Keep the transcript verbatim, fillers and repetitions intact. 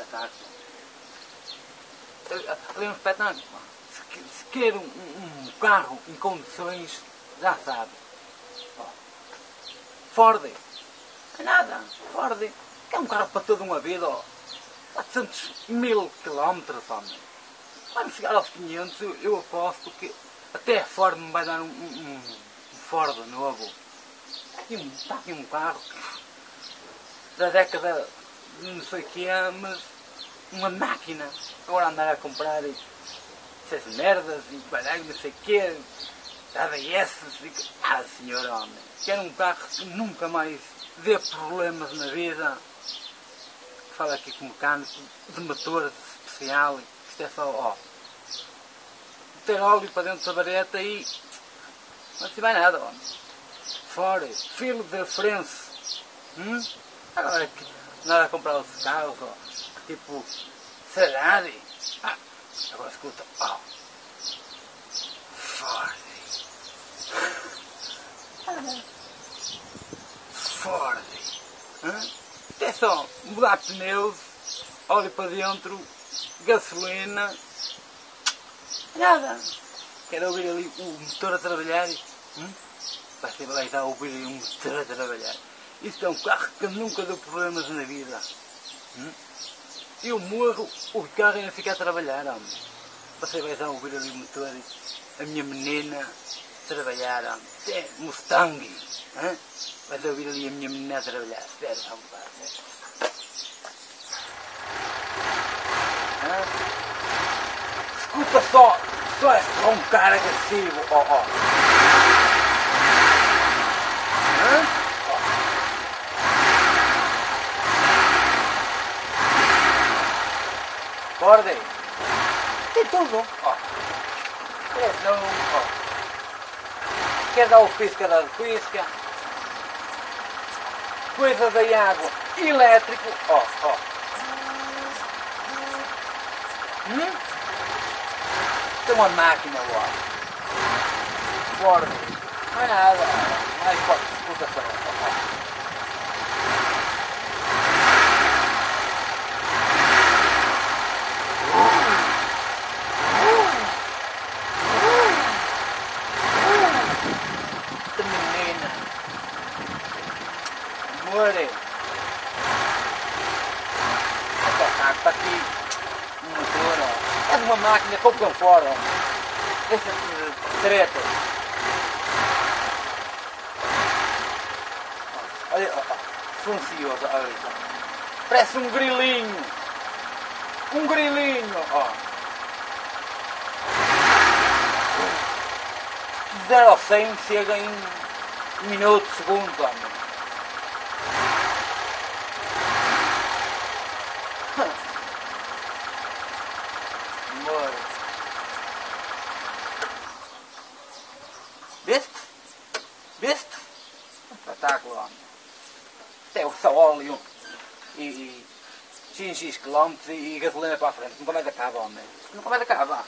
espetáculo. Ali é um espetáculo. Se, se quer um, um carro em condições, já sabe. Ó, Ford. É nada. Ford. É um carro para toda uma vida. Ó. quatrocentos mil quilómetros, homem. Vamos chegar aos quinhentos, eu aposto que até a Ford me vai dar um, um, um Ford novo. Está aqui, um, está aqui um carro da década de não sei o que é, mas uma máquina. Agora andar a comprar essas merdas e baralho, não sei o que, A B S, ah, senhor homem, quero um carro que nunca mais dê problemas na vida. Falo aqui com o mecânico de motor especial. Isto é só, ó, meter óleo para dentro da vareta e não se vai nada, ó. Fora, filho da França. Hum? Agora que nada a comprar os carros, ó, tipo Ferrari. Ah, agora escuta, ó, Ford. Ford. Hum? Isto é só mudar pneus, óleo para dentro, gasolina, nada. Quero ouvir ali o motor a trabalhar. Hum? Vai ser lá e ouvir ali o motor a trabalhar. Isto é um carro que nunca deu problemas na vida. Hum? Eu morro, o carro ainda fica a trabalhar, homem. Você vai dar ouvir ali o motor, a minha menina a trabalhar, homem. É Mustang. Hum? Vai dar ouvir ali a minha menina a trabalhar. Espera, vamos lá, espera. Escuta só, só este roncar agressivo, ó, oh, ó. Oh. Hã? Oh. Ford. Tem tudo, ó. Oh. É, não, ó. Oh. Quer dar o pisca, dá o pisca. Coisa da água, elétrico, ó, oh, ó. Oh. Hum? Tem uma máquina lá. Ford. Não é nada. Não é forte. Escuta só. Menina. More. Está aqui. É de uma máquina, compram fora. Essa treta. Olha, funciona. Parece um grilinho. Um grilinho. Ó. De zero a cem chega em um minuto, segundo. Ó. Viste? Viste? Um espetáculo, homem. Até o só óleo e xingis quilómetros e, e gasolina para a frente. Nunca mais acaba, homem. Nunca mais acaba.